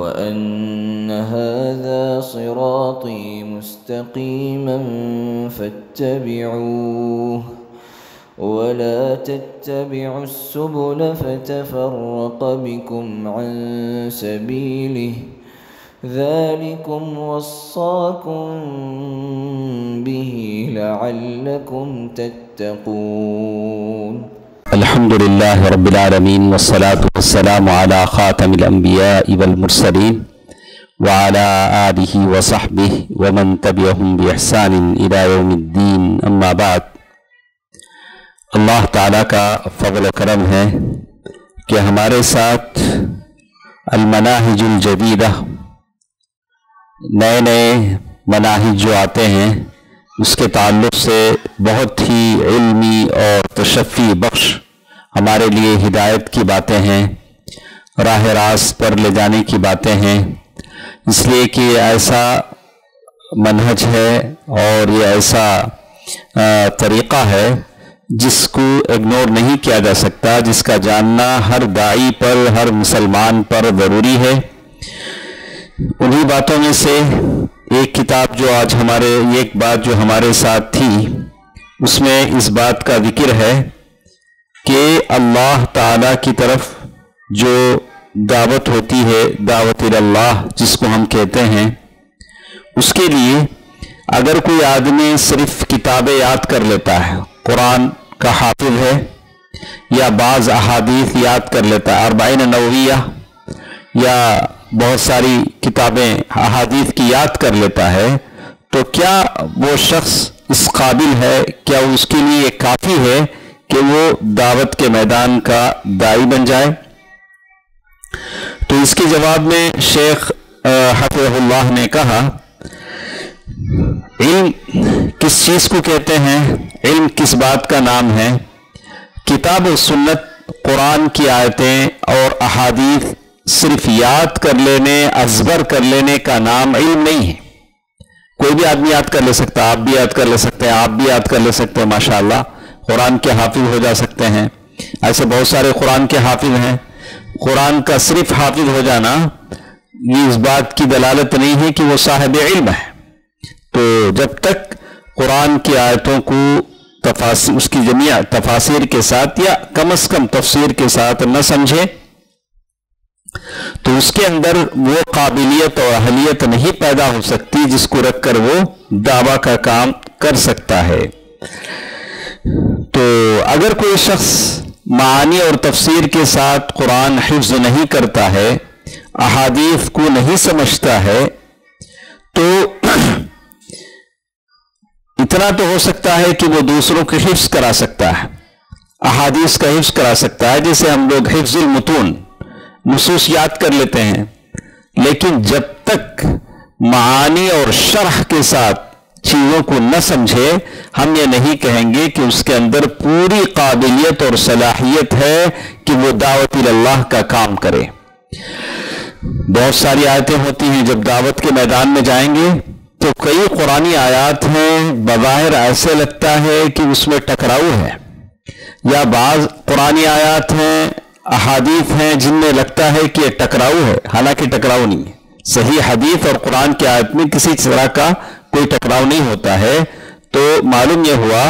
وأن هذا صراطي مستقيما فاتبعوه ولا تتبعوا السبل فتفرق بكم عن سبيله ذلكم وصاكم به لعلكم تتقون. الحمد لله رب العالمين والصلاة والسلام على خاتم الأنبياء والمرسلين وعلى آله وصحبه ومن تبعهم بإحسان إلى يوم الدين. أما بعد, अल्लाह ताला का फजल करम है कि हमारे साथ अलमनाहिजुल जदीदा नए नए मनाहिज जो आते हैं उसके ताल्लुक़ से बहुत ही इल्मी और तशफ़ी बख्श हमारे लिए हिदायत की बातें हैं, राह रास्त पर ले जाने की बातें हैं, इसलिए कि ऐसा मनहज है और ये ऐसा तरीक़ा है जिसको इग्नोर नहीं किया जा सकता, जिसका जानना हर दाई पर, हर मुसलमान पर ज़रूरी है। उन्हीं बातों में से एक किताब जो आज हमारे, एक बात जो हमारे साथ थी, उसमें इस बात का जिक्र है कि अल्लाह ताला की तरफ जो दावत होती है, दावत इल्लाह जिसको हम कहते हैं, उसके लिए अगर कोई आदमी सिर्फ किताबें याद कर लेता है, कुरान का हाफिज़ है या बाज़ अहादीस याद कर लेता है, अरबाईन नवविया या बहुत सारी किताबें अहादीस की याद कर लेता है, तो क्या वो शख्स इस काबिल है, क्या उसके लिए काफ़ी है कि वो दावत के मैदान का दाई बन जाए? तो इसके जवाब में शेख हफ़िज़हुल्लाह ने कहा, इल्म किस चीज़ को कहते हैं, इल्म किस बात का नाम है? किताब और सुन्नत, कुरान की आयतें और अहादीस सिर्फ याद कर लेने, अजबर कर लेने का नाम इल्म नहीं है। कोई भी आदमी याद कर ले सकता, आप भी याद कर ले सकते हैं, आप भी याद कर ले सकते हैं, माशाल्लाह कुरान के हाफिज हो जा सकते हैं। ऐसे बहुत सारे कुरान के हाफिज हैं। कुरान का सिर्फ हाफिज हो जाना ये इस बात की दलालत नहीं है कि वो साहिब इल्म है। तो जब तक कुरान की आयतों को तफासिर, उसकी जमिया तफासिर के साथ या कम अज कम तफसीर के साथ न समझे, तो उसके अंदर वो काबिलियत और अहलियत नहीं पैदा हो सकती जिसको रखकर वो दावा का काम कर सकता है। तो अगर कोई शख्स मानी और तफसीर के साथ कुरान हिफ्ज नहीं करता है, अहादीफ को नहीं समझता है, तो इतना तो हो सकता है कि वो दूसरों के हिफ्ज करा सकता है, अहादीस का हिफ्ज करा सकता है। जैसे हम लोग हिफ्जुल मतून, नुसूस याद कर लेते हैं, लेकिन जब तक मानी और शरह के साथ चीज़ों को न समझे, हम ये नहीं कहेंगे कि उसके अंदर पूरी काबिलियत और सलाहियत है कि वो दावत इल्लाह का काम करे। बहुत सारी आयतें होती हैं, जब दावत के मैदान में जाएंगे तो कई कुरानी आयत हैं, बज़ाहिर ऐसे लगता है कि उसमें टकराव है, या बाज़ कुरानी आयत हैं, अहादीफ हैं जिनमें लगता है कि टकराव है, हालांकि टकराव नहीं है। सही हदीफ और कुरान की आयत में किसी तरह का कोई टकराव नहीं होता है। तो मालूम यह हुआ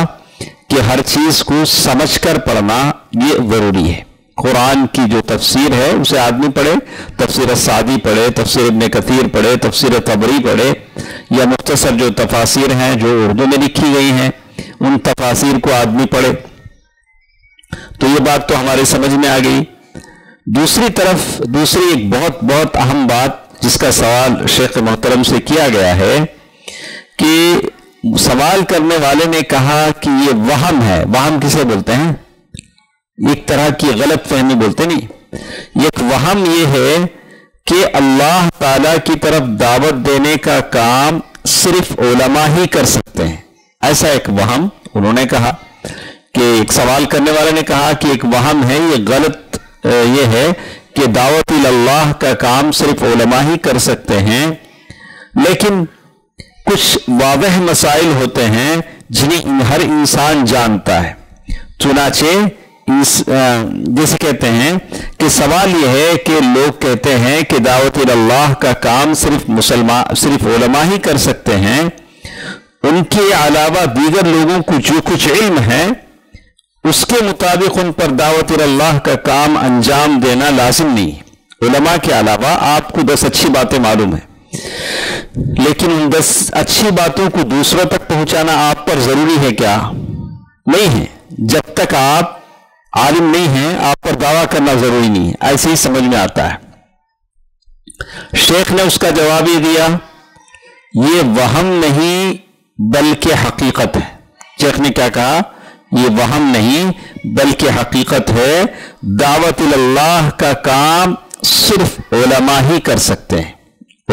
कि हर चीज को समझकर पढ़ना ये जरूरी है। कुरान की जो तफसीर है उसे आदमी पढ़े, तफसीर सादी पढ़े, तफसीर इब्न कतीर पढ़े, तफसीर तबरी पढ़े, या मुख्तसर जो तफासिर हैं जो उर्दू में लिखी गई हैं उन तफासिर को आदमी पढ़े। तो ये बात तो हमारे समझ में आ गई। दूसरी तरफ दूसरी एक बहुत बहुत अहम बात जिसका सवाल शेख मोहतरम से किया गया है, कि सवाल करने वाले ने कहा कि ये वहम है। वहम किसे बोलते हैं? एक तरह की गलत फहमी बोलते नहीं। एक वहम ये है कि अल्लाह ताला की तरफ दावत देने का काम सिर्फ उलमा ही कर सकते हैं, ऐसा एक वहम उन्होंने कहा। कि एक सवाल करने वाले ने कहा कि एक वहम है, ये गलत ये है कि दावत इल्लाह का काम सिर्फ उलमा ही कर सकते हैं। लेकिन कुछ वाज़ह मसाइल होते हैं जिन्हें हर इंसान जानता है, चुनाचे जिसे कहते हैं कि सवाल यह है कि लोग कहते हैं कि दावत अल्लाह का काम सिर्फ उलमा ही कर सकते हैं, उनके अलावा दीगर लोगों को जो कुछ इल्म है उसके मुताबिक उन पर दावत अल्लाह का काम अंजाम देना लाजिम नहीं। उलमा के अलावा आपको 10 अच्छी बातें मालूम है, लेकिन उन 10 अच्छी बातों को दूसरों तक पहुंचाना आप पर जरूरी है क्या? नहीं है। जब तक आप आलिम नहीं हैं आप पर दावा करना जरूरी नहीं है, ऐसे ही समझ में आता है। शेख ने उसका जवाब ही दिया, ये वहम नहीं बल्कि हकीकत है। शेख ने क्या कहा? ये वहम नहीं बल्कि हकीकत है, दावत अल्लाह का काम सिर्फ उलमा ही कर सकते हैं,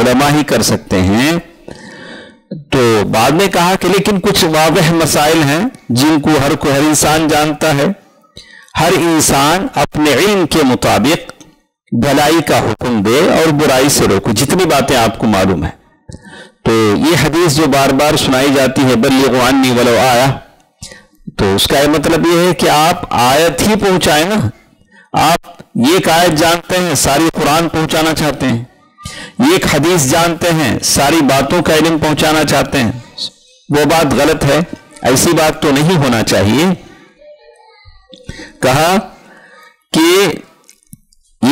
उलमा ही कर सकते हैं। तो बाद में कहा कि लेकिन कुछ वाज़ह मसाइल हैं जिनको हर इंसान जानता है, हर इंसान अपने इल्म के मुताबिक भलाई का हुक्म दे और बुराई से रोको, जितनी बातें आपको मालूम है। तो ये हदीस जो बार बार सुनाई जाती है, बल्लिगु अन्नी वलो आया, तो उसका मतलब ये है कि आप आयत ही पहुंचाए ना। आप ये एक आयत जानते हैं, सारी कुरान पहुंचाना चाहते हैं, ये एक हदीस जानते हैं, सारी बातों का इल्म पहुंचाना चाहते हैं, वो बात गलत है, ऐसी बात तो नहीं होना चाहिए। कहा कि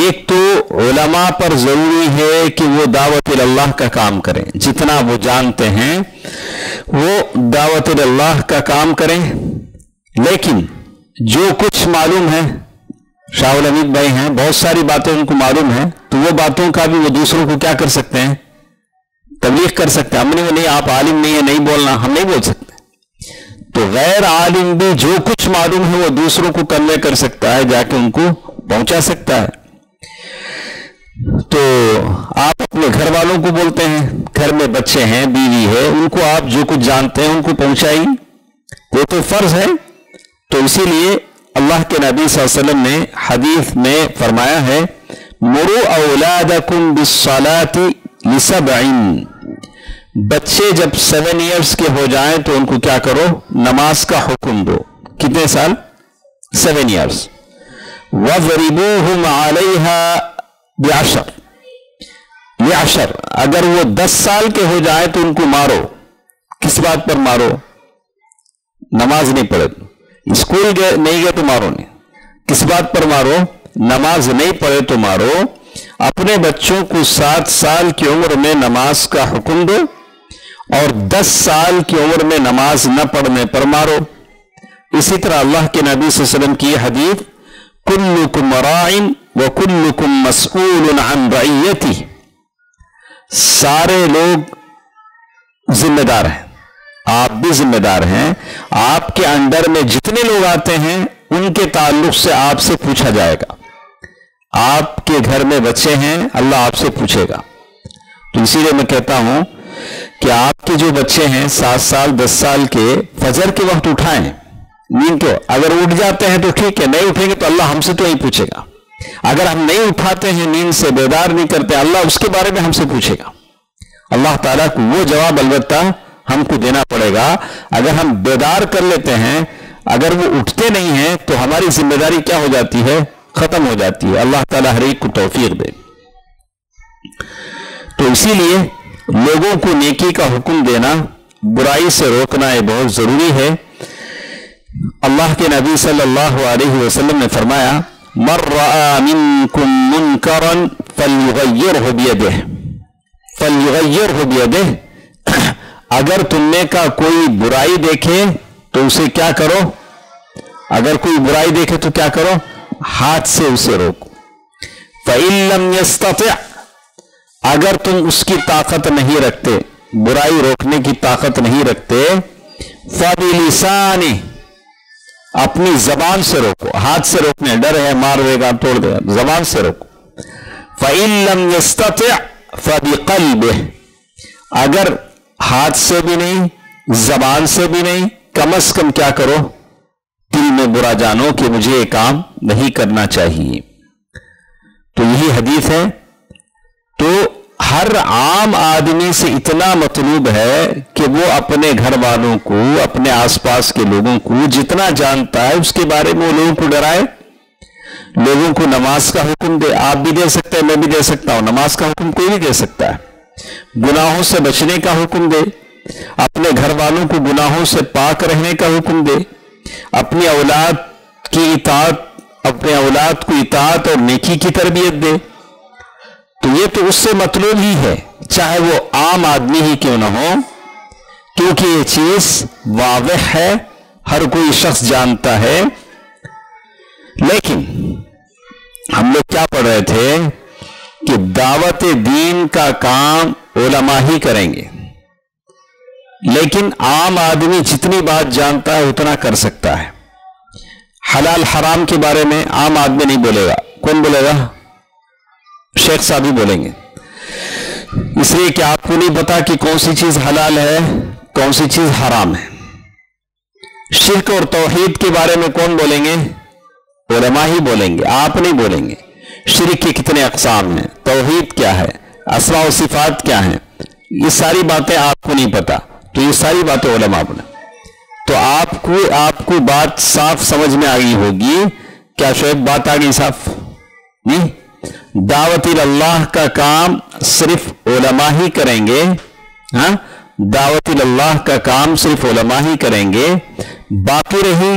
एक तो उलमा पर जरूरी है कि वो दावत अल्लाह का काम करें, जितना वो जानते हैं वो दावत अल्लाह का काम करें, लेकिन जो कुछ मालूम है, शाहुल अमीद भाई हैं, बहुत सारी बातें उनको मालूम है, तो वो बातों का भी वो दूसरों को क्या कर सकते हैं? तबलीग कर सकते हैं। हमने वो नहीं, आप आलिम नहीं है, नहीं बोलना, हम नहीं बोल सकते। तो गैर आलिम भी जो कुछ मालूम है वो दूसरों को कन्वे कर सकता है, जाके उनको पहुंचा सकता है। तो आप अपने घर वालों को बोलते हैं, घर में बच्चे हैं, बीवी है, उनको आप जो कुछ जानते हैं उनको पहुंचाइए, वो तो फर्ज है। तो इसीलिए अल्लाह के नबी सल्लल्लाहु अलैहि वसल्लम ने हदीस में फरमाया है, मुरू औलादकुम बिस्सलाति लिसबईन, बच्चे जब 7 ईयर्स के हो जाएं तो उनको क्या करो? नमाज का हुक्म दो। कितने साल? 7 ईयर्स। वज़रिबूहुम अलैहा बिअशर, बिअशर, अगर वो 10 साल के हो जाए तो उनको मारो। किस बात पर मारो? नमाज नहीं पढ़े, स्कूल गए नहीं गए तो मारो नहीं। किस बात पर मारो? नमाज नहीं पढ़े तो मारो। अपने बच्चों को 7 साल की उम्र में नमाज का हुक्म दो और 10 साल की उम्र में नमाज न पढ़ने पर मारो। इसी तरह अल्लाह के नबी सल्लल्लाहु अलैहि वसल्लम की हदीस, कुल्लुकुम राइन व कुल्लुकुम मसऊलन अन रईयती, सारे लोग जिम्मेदार हैं, आप भी जिम्मेदार हैं, आपके अंडर में जितने लोग आते हैं उनके ताल्लुक से आपसे पूछा जाएगा। आपके घर में बच्चे हैं, अल्लाह आपसे पूछेगा। तो इसीलिए मैं कहता हूं कि आपके जो बच्चे हैं 7 साल 10 साल के, फजर के वक्त उठाएं नींद को। अगर उठ जाते हैं तो ठीक है, नहीं उठेंगे तो अल्लाह हमसे तो नहीं पूछेगा। अगर हम नहीं उठाते हैं, नींद से बेदार नहीं करते, अल्लाह उसके बारे में हमसे पूछेगा। अल्लाह ताला को वो जवाब अलबत्ता हमको देना पड़ेगा। अगर हम बेदार कर लेते हैं, अगर वो उठते नहीं हैं, तो हमारी जिम्मेदारी क्या हो जाती है? खत्म हो जाती है। अल्लाह ताला हर एक को तौफीक दे। तो इसीलिए लोगों को नेकी का हुक्म देना, बुराई से रोकना, यह बहुत जरूरी है। अल्लाह के नबी सल्लल्लाहु अलैहि वसल्लम ने फरमाया, मर रआ मिनकुम मुनकरन फल्युगय्यिरहु बियदिह, फल्युगय्यिरहु बियदिह, अगर तुम में का कोई बुराई देखे तो उसे क्या करो? अगर कोई बुराई देखे तो क्या करो? हाथ से उसे रोको। फ़इल्लम यस्तति', अगर तुम उसकी ताकत नहीं रखते, बुराई रोकने की ताकत नहीं रखते, फ़बिलिसानि, अपनी जबान से रोको। हाथ से रोकने डर है, मार देगा, तोड़ देगा, जबान से रोको। फ़इल्लम यस्तति' फ़बिक़ल्बिहि, अगर हाथ से भी नहीं, जबान से भी नहीं, कम से कम क्या करो? दिल में बुरा जानो कि मुझे ये काम नहीं करना चाहिए। तो यही हदीस है। तो हर आम आदमी से इतना मतलूब है कि वो अपने घर वालों को, अपने आसपास के लोगों को जितना जानता है उसके बारे में वो लोगों को डराए, लोगों को नमाज का हुक्म दे। आप भी दे सकते हैं, मैं भी दे सकता हूं। नमाज का हुक्म कोई भी दे सकता है। गुनाहों से बचने का हुक्म दे, अपने घर वालों को गुनाहों से पाक रहने का हुक्म दे, अपनी औलाद की इताअत, अपने औलाद को इताअत और नेकी की तरबियत दे। तो ये तो उससे मतलूब ही है, चाहे वो आम आदमी ही क्यों ना हो, क्योंकि ये चीज वाज़ेह है, हर कोई शख्स जानता है। लेकिन हम लोग क्या पढ़ रहे थे कि दावत दीन का काम उलमा ही करेंगे, लेकिन आम आदमी जितनी बात जानता है उतना कर सकता है। हलाल हराम के बारे में आम आदमी नहीं बोलेगा, कौन बोलेगा? शेख साहब ही बोलेंगे, इसलिए कि आपको नहीं पता कि कौन सी चीज हलाल है, कौन सी चीज हराम है। शिर्क और तौहीद के बारे में कौन बोलेंगे? उलमा ही बोलेंगे, आप नहीं बोलेंगे। शिर्क के कितने अक़साम हैं, तौहीद क्या है, अस्मा और सिफात क्या है, ये सारी बातें आपको नहीं पता, तो ये सारी बातें उलमा बोले। तो आपको बात साफ समझ में आ गई होगी। क्या शोएब बात आ गई साफ? नहीं, दावत अल्लाह का काम सिर्फ उलमा ही करेंगे। हाँ, दावत अल्लाह का काम सिर्फ उलमा ही करेंगे। बाकी रही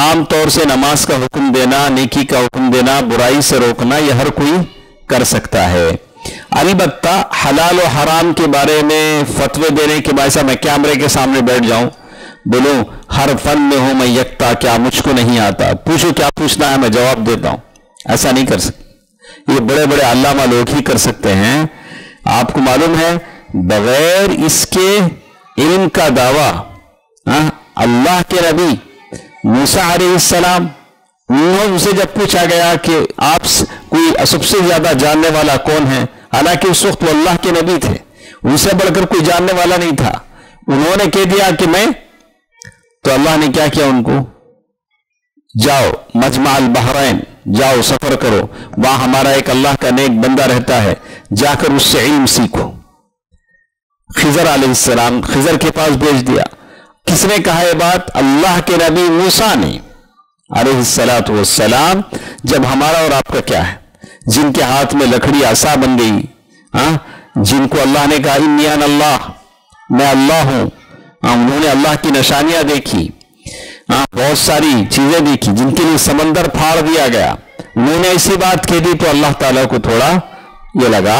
आम तौर से नमाज का हुक्म देना, नेकी का हुक्म देना, बुराई से रोकना, यह हर कोई कर सकता है। अलबत्ता हलाल और हराम के बारे में फतवे देने के बायसा मैं कैमरे के सामने बैठ जाऊं, बोलो हर फन में हूं मैं यकता, क्या मुझको नहीं आता, पूछो क्या पूछना है मैं जवाब देता हूं, ऐसा नहीं कर सकते। ये बड़े बड़े अल्लामा लोग ही कर सकते हैं। आपको मालूम है बगैर इसके इल्म का दावा, अल्लाह के नबी मूसा अलैहिस्सलाम उनसे जब पूछा गया कि आप कोई सबसे ज्यादा जानने वाला कौन है, हालांकि उस वक्त वो अल्लाह के नबी थे, उनसे बढ़कर कोई जानने वाला नहीं था, उन्होंने कह दिया कि मैं, तो अल्लाह ने क्या किया उनको? जाओ मजमा अल बहरैन, जाओ सफर करो, वहां हमारा एक अल्लाह का नेक बंदा रहता है, जाकर उससे इल्म सीखो। खिजर अलैहिस्सलाम, खिजर के पास भेज दिया। किसने कहा यह बात? अल्लाह के नबी मूसा ने अलैहिस्सलाम। जब हमारा और आपका क्या है, जिनके हाथ में लकड़ी आसा बन गई, जिनको अल्लाह ने कहा इन्नी अना अल्लाह, मैं अल्लाह हूं, उन्होंने अल्लाह की निशानियां देखी, बहुत सारी चीजें देखी, जिनके लिए समंदर फाड़ दिया गया, उन्होंने ऐसी बात कह दी तो अल्लाह ताला को थोड़ा ये लगा।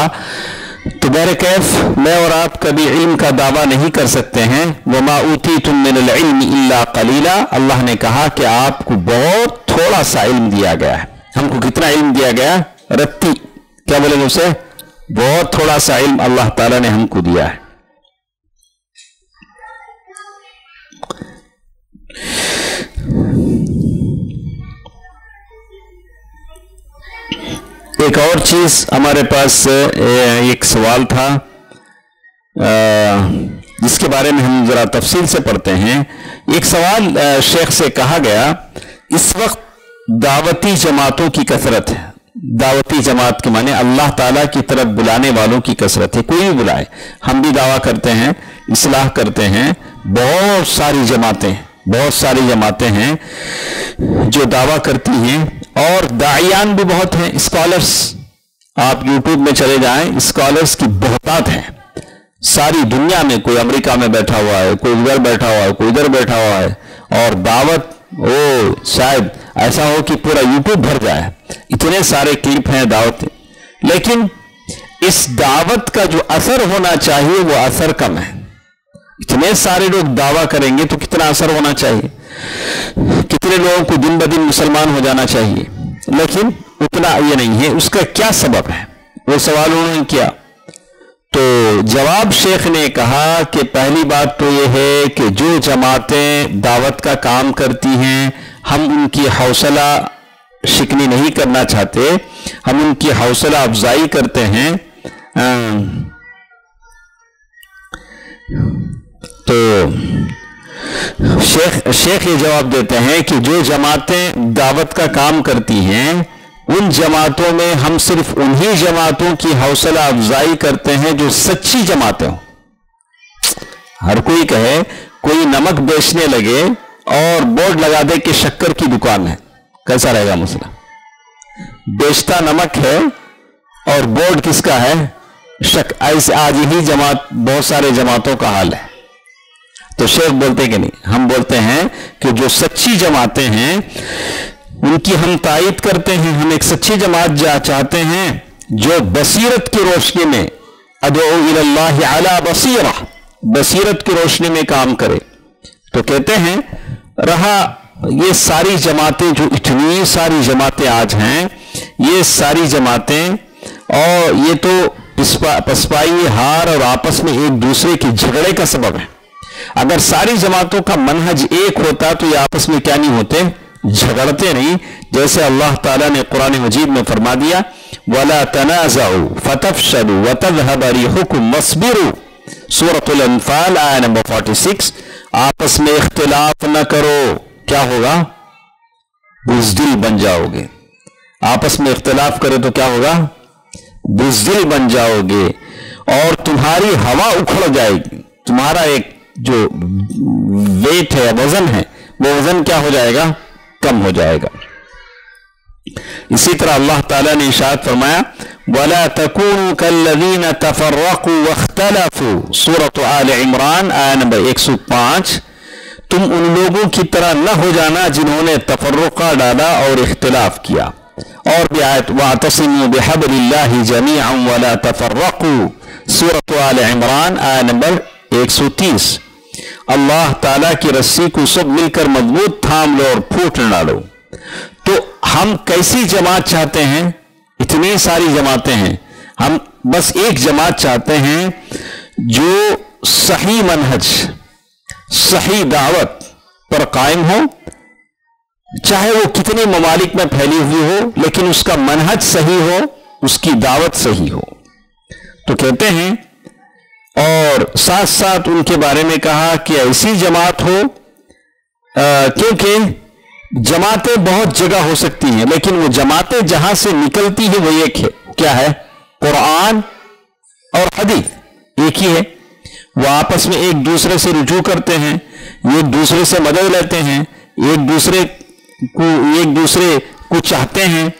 तो मेरे कैफ, मैं और आप कभी इल्म का दावा नहीं कर सकते हैं। वमा ऊतीतुम मिनल इल्मी इल्ला कलीला, अल्लाह ने कहा कि आपको बहुत थोड़ा सा इल्म दिया गया है। हमको कितना इल्म दिया गया? रत्ती, क्या बोलेंगे उसे? बहुत थोड़ा सा इल्म अल्लाह ताला ने हमको दिया है। एक और चीज हमारे पास एक सवाल था जिसके बारे में हम जरा तफसील से पढ़ते हैं। एक सवाल शेख से कहा गया, इस वक्त दावती जमातों की कसरत है। दावती जमात के माने अल्लाह ताला की तरफ बुलाने वालों की कसरत है। कोई भी बुलाए, हम भी दावा करते हैं, इस्लाह करते हैं, बहुत सारी जमातें हैं जो दावा करती हैं, और दाइयान भी बहुत हैं, स्कॉलर्स। आप यूट्यूब में चले जाएं, स्कॉलर्स की बहुतात है सारी दुनिया में। कोई अमेरिका में बैठा हुआ है, कोई उधर बैठा हुआ है, कोई इधर बैठा हुआ है, और दावत ओ शायद ऐसा हो कि पूरा यूट्यूब भर जाए, इतने सारे क्लिप हैं दावत। लेकिन इस दावत का जो असर होना चाहिए वो असर कम है। इतने सारे लोग दावा करेंगे तो कितना असर होना चाहिए, कितने लोगों को दिन ब दिन मुसलमान हो जाना चाहिए, लेकिन उतना ये नहीं है। उसका क्या सबब है, वो सवाल उन्होंने किया। तो जवाब शेख ने कहा कि पहली बात तो ये है कि जो जमातें दावत का काम करती हैं, हम उनकी हौसला शिकनी नहीं करना चाहते, हम उनकी हौसला अफजाई करते हैं। तो शेख ये जवाब देते हैं कि जो जमातें दावत का काम करती हैं उन जमातों में हम सिर्फ उन्हीं जमातों की हौसला अफजाई करते हैं जो सच्ची जमातें हों। हर कोई कहे, कोई नमक बेचने लगे और बोर्ड लगा दे कि शक्कर की दुकान है, कैसा रहेगा मसला? बेचता नमक है और बोर्ड किसका है? ऐसे आज ही जमात, बहुत सारे जमातों का हाल है। तो शेख बोलते कि नहीं, हम बोलते हैं कि जो सच्ची जमातें हैं उनकी हम तायद करते हैं। हम एक सच्ची जमात चाहते हैं जो बसीरत की रोशनी में, अदो इल्लाह अला बसीरा, बसीरत की रोशनी में काम करे। तो कहते हैं रहा ये सारी जमातें जो इतनी सारी जमातें आज हैं, ये सारी जमातें और ये तो पसपाई हार और आपस में एक दूसरे के झगड़े का सबब है। अगर सारी जमातों का मनहज एक होता तो ये आपस में क्या नहीं होते, झगड़ते नहीं। जैसे अल्लाह ताला ने कुरान मजीद में फरमा दिया, वला तनाज़ऊ फतफशलू वतज़हब रिहुकुम वस्बिरू, सूरतुल अनफाल आया नंबर 46। आपस में इख्तिलाफ न करो, क्या होगा? बुज़दिल बन जाओगे। आपस में इख्तिलाफ करे तो क्या होगा? बुज़दिल बन जाओगे और तुम्हारी हवा उखड़ जाएगी। तुम्हारा एक जो वेट है, वजन है, वो वजन क्या हो जाएगा? कम हो जाएगा। इसी तरह अल्लाह ताला ने इशाद फरमाया, वला तकूनू कल्लज़ीना तफर्रकू वख्तलफू, सूरत आल इमरान आया नंबर 105। तुम उन लोगों की तरह न हो जाना जिन्होंने तफर्रुका डाला और इख्तिलाफ किया। और भी आयत, वातसिमू बिहब्लिल्लाहि जमीअन वला तफर्रकू, सूरत आल इमरान आया नंबर 130। अल्लाह ताला की रस्सी को सब मिलकर मजबूत थाम लो और फूट न डालो। तो हम कैसी जमात चाहते हैं? इतनी सारी जमातें हैं, हम बस एक जमात चाहते हैं जो सही मनहज, सही दावत पर कायम हो, चाहे वो कितने ममालिक में फैली हुई हो, लेकिन उसका मनहज सही हो, उसकी दावत सही हो। तो कहते हैं, और साथ साथ उनके बारे में कहा कि ऐसी जमात हो, क्योंकि जमातें बहुत जगह हो सकती हैं, लेकिन वो जमातें जहां से निकलती है वो एक है, क्या है? कुरान और हदीस एक ही है। वो आपस में एक दूसरे से रुजू करते हैं, एक दूसरे से मदद लेते हैं, एक दूसरे को चाहते हैं।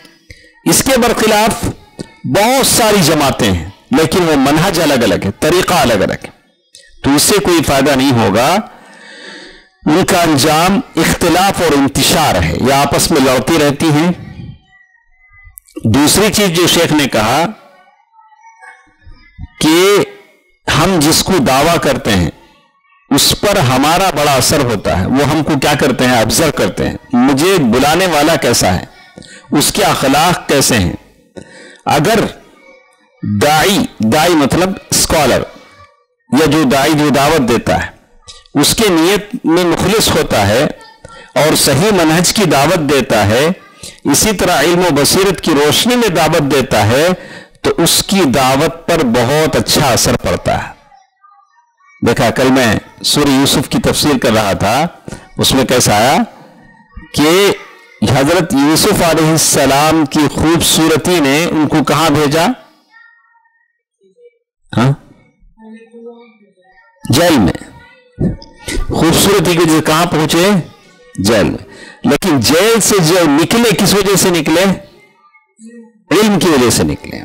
इसके बरखिलाफ बहुत सारी जमातें हैं, लेकिन वो मनहज अलग अलग है, तरीका अलग अलग है। तो इससे कोई फायदा नहीं होगा। उनका अंजाम इख्तिलाफ और इंतिशार है, यह आपस में लड़ती रहती हैं। दूसरी चीज जो शेख ने कहा कि हम जिसको दावा करते हैं उस पर हमारा बड़ा असर होता है। वो हमको क्या करते हैं? ऑब्जर्व करते हैं। मुझे बुलाने वाला कैसा है, उसके अखलाक कैसे हैं। अगर दाई मतलब स्कॉलर, या जो दाई जो दावत देता है उसके नियत में मुखलिस होता है और सही मनहज की दावत देता है, इसी तरह इल्म बसीरत की रोशनी में दावत देता है, तो उसकी दावत पर बहुत अच्छा असर पड़ता है। देखा, कल मैं सूरह यूसुफ की तफसीर कर रहा था, उसमें कैसा आया कि हजरत यूसुफ अलैहिस्सलाम की खूबसूरती ने उनको कहां भेजा? हाँ? जेल में। खूबसूरती के कहां पहुंचे? जेल में। लेकिन जेल से जो निकले, किस वजह से निकले? इल्म की वजह से निकले।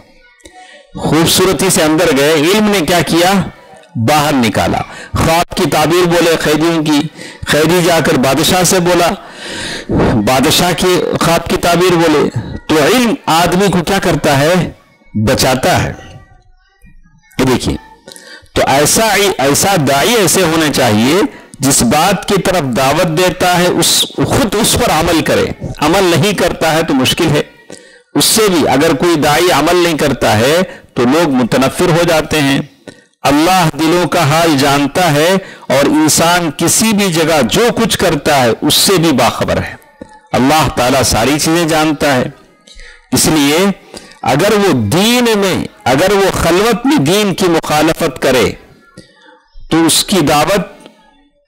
खूबसूरती से अंदर गए, इल्म ने क्या किया? बाहर निकाला। ख्वाब की ताबीर बोले खैदियों की, खैदी जाकर बादशाह से बोला, बादशाह की ख्वाब की ताबीर बोले। तो इल्म आदमी को क्या करता है? बचाता है। देखिए, तो ऐसा दाई ऐसे होना चाहिए जिस बात की तरफ दावत देता है खुद उस पर अमल करे। अमल नहीं करता है तो मुश्किल है। उससे भी अगर कोई दाई अमल नहीं करता है तो लोग मुतनफिर हो जाते हैं। अल्लाह दिलों का हाल जानता है और इंसान किसी भी जगह जो कुछ करता है उससे भी बाखबर है। अल्लाह ताला सारी चीजें जानता है। इसलिए अगर वो दीन में, अगर वो खलवत में दीन की मुखालफत करे तो उसकी दावत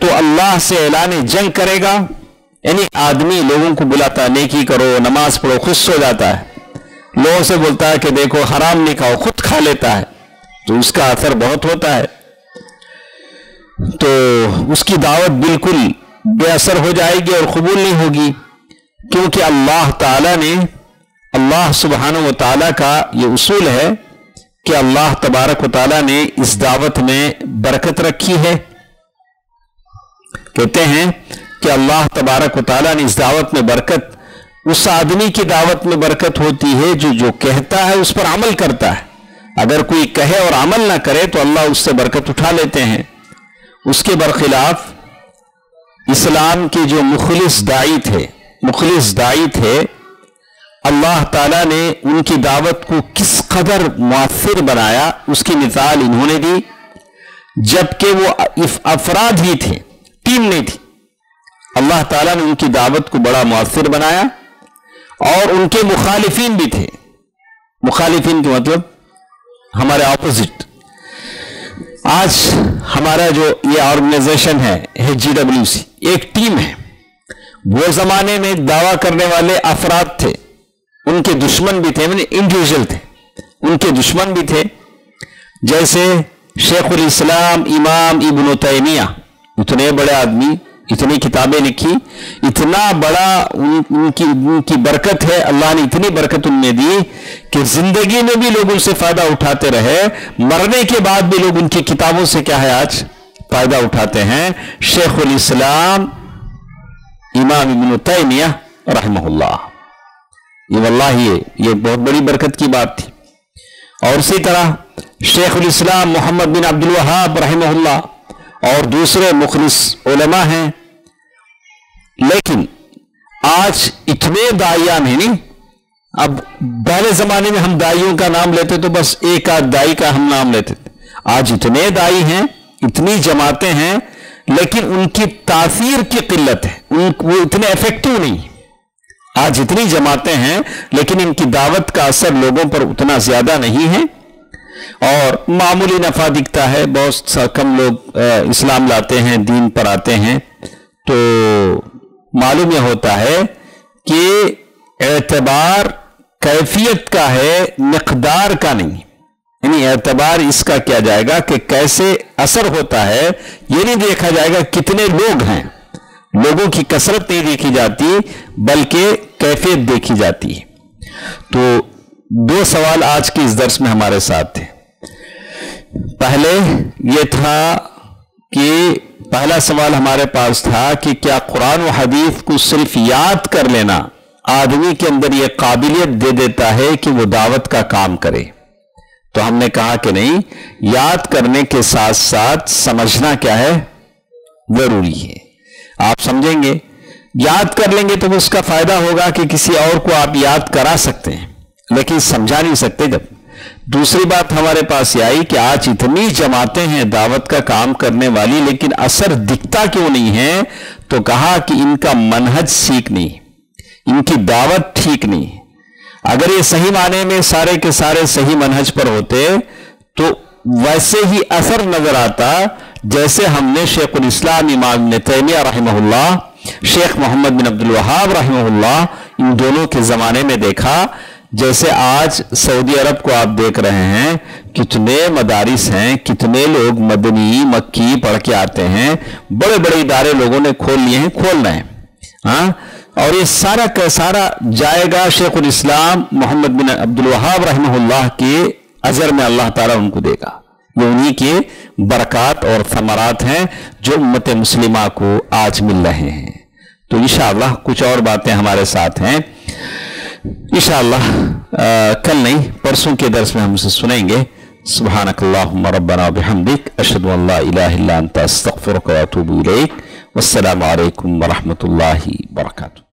तो अल्लाह से ऐलान जंग करेगा। यानी आदमी लोगों को बुलाता, नेकी करो, नमाज पढ़ो, खुश हो जाता है, लोगों से बोलता है कि देखो हराम नहीं खाओ, खुद खा लेता है तो उसका असर बहुत होता है। तो उसकी दावत बिल्कुल बेअसर हो जाएगी और कबूल नहीं होगी, क्योंकि अल्लाह ताला ने, अल्लाह सुब्हानहू व तआला का ये उसूल है कि अल्लाह तबारक व तआला ने इस दावत में बरकत रखी है। कहते हैं कि अल्लाह तबारक व तआला ने इस दावत में बरकत, उस आदमी की दावत में बरकत होती है जो कहता है उस पर अमल करता है। अगर कोई कहे और अमल ना करे तो अल्लाह उससे बरकत उठा लेते हैं। उसके बरखिलाफ इस्लाम के जो मुखलिस दाई थे अल्लाह ताला ने उनकी दावत को किस कदर मुआफिर बनाया उसकी मिसाल इन्होंने दी, जबकि वो अफराद ही थे, टीम नहीं थी। अल्लाह ताला ने उनकी दावत को बड़ा मुआफिर बनाया और उनके मुखालिफिन भी थे। मुखालिफिन के मतलब हमारे ऑपोजिट। आज हमारा जो ये ऑर्गेनाइजेशन है HGWC एक टीम है। वो जमाने में दावा करने वाले अफराद थे, उनके दुश्मन भी थे, मैंने इंडिविजुअल थे, उनके दुश्मन भी थे, जैसे शेखुल इस्लाम इमाम इब्न तैमिया, इतने बड़े आदमी, इतनी किताबें लिखी, इतना बड़ा उनकी बरकत है, अल्लाह ने इतनी बरकत उनमें दी कि जिंदगी में भी लोग उनसे फायदा उठाते रहे, मरने के बाद भी लोग उनकी किताबों से क्या है आज फायदा उठाते हैं। शेखुल इस्लाम इमाम इब्न तैमिया रहमहुल्लाह, ये वल्लाह ये बहुत बड़ी बरकत की बात थी। और इसी तरह शेखुल इस्लाम मोहम्मद बिन अब्दुल वहाब रहमहुल्लाह और दूसरे मुखलिस उलमा हैं। लेकिन आज इतने दाइयान हैं नहीं, अब पहले जमाने में हम दाइयों का नाम लेते तो बस एक आध दाई का हम नाम लेते थे, आज इतने दाई हैं, इतनी जमातें हैं, लेकिन उनकी तासीर की किल्लत है, वो इतने इफेक्टिव नहीं। आज इतनी जमातें हैं लेकिन इनकी दावत का असर लोगों पर उतना ज्यादा नहीं है और मामूली नफा दिखता है। बहुत सा कम लोग इस्लाम लाते हैं, दीन पर आते हैं। तो मालूम यह होता है कि एतबार कैफियत का है, मिकदार का नहीं। यानी एतबार इसका किया जाएगा कि कैसे असर होता है, ये नहीं देखा जाएगा कितने लोग हैं, लोगों की कसरत नहीं देखी जाती बल्कि कैफियत देखी जाती है। तो दो सवाल आज के इस दर्स में हमारे साथ थे। पहले यह था कि पहला सवाल हमारे पास था कि क्या कुरान व हदीस को सिर्फ याद कर लेना आदमी के अंदर यह काबिलियत दे देता है कि वो दावत का काम करे? तो हमने कहा कि नहीं, याद करने के साथ साथ समझना क्या है जरूरी है। आप समझेंगे, याद कर लेंगे तो उसका फायदा होगा कि किसी और को आप याद करा सकते हैं, लेकिन समझा नहीं सकते। जब दूसरी बात हमारे पास ये आई कि आज इतनी जमातें हैं दावत का काम करने वाली, लेकिन असर दिखता क्यों नहीं है? तो कहा कि इनका मनहज ठीक नहीं, इनकी दावत ठीक नहीं। अगर ये सही माने में सारे के सारे सही मनहज पर होते तो वैसे ही असर नजर आता, जैसे हमने शेखुल इस्लाम इमाम इब्न तैमिया रहमहुल्लाह, शेख मोहम्मद बिन अब्दुल वहाब रहमहुल्लाह, इन दोनों के जमाने में देखा। जैसे आज सऊदी अरब को आप देख रहे हैं, कितने मदारिस हैं, कितने लोग मदनी मक्की पढ़ के आते हैं, बड़े बड़े इदारे लोगों ने खोल लिए हैं, खोल रहे हैं, हाँ। और ये सारा का सारा जाएगा शेखुल इस्लाम मोहम्मद बिन अब्दुल वहाब रहमहुल्लाह के अजर में, अल्लाह ताला उनको देगा। ये उन्हीं के बरक़ात और समरात हैं जो उम्मत मुस्लिमा को आज मिल रहे हैं। तो इंशाअल्लाह कुछ और बातें हमारे साथ हैं, इंशाअल्लाह कल नहीं परसों के दर्स में हमसे सुनेंगे। सुब्हानकल्लाहुम्मा रब्बना व बिहम्दिक, अशहदु अल्ला इलाहा इल्ला अंता, अस्तगफिरुका व अतूबु इलैक। वस्सलामु अलैकुम व रहमतुल्लाहि व बरकातुहू।